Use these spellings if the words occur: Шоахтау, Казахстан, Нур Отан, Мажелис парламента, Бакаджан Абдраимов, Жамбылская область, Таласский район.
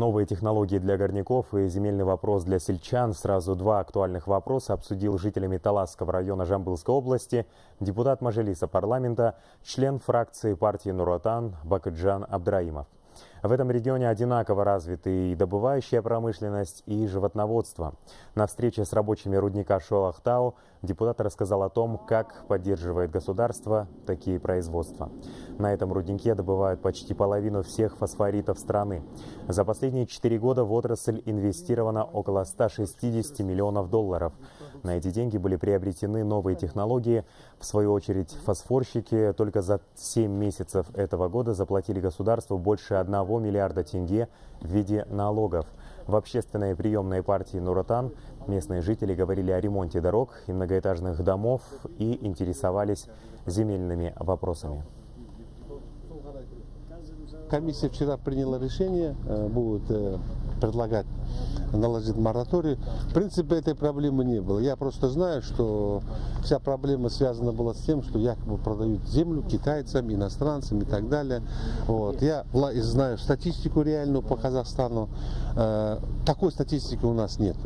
Новые технологии для горняков и земельный вопрос для сельчан. Сразу два актуальных вопроса обсудил с жителями Таласского района Жамбылской области депутат Мажелиса парламента, член фракции партии Нур Отан Бакаджан Абдраимов. В этом регионе одинаково развиты и добывающая промышленность, и животноводство. На встрече с рабочими рудника Шоахтау депутат рассказал о том, как поддерживает государство такие производства. На этом руднике добывают почти половину всех фосфоритов страны. За последние 4 года в отрасль инвестировано около 160 миллионов долларов. На эти деньги были приобретены новые технологии. В свою очередь, фосфорщики только за 7 месяцев этого года заплатили государству больше 1 миллиарда тенге в виде налогов. В общественной приемной партии Нур Отан местные жители говорили о ремонте дорог и многоэтажных домов и интересовались земельными вопросами. Комиссия вчера приняла решение, будут предлагать наложить мораторий. В принципе, этой проблемы не было. Я просто знаю, что вся проблема связана была с тем, что якобы продают землю китайцам, иностранцам и так далее. Вот. Я знаю статистику реальную по Казахстану. Такой статистики у нас нет.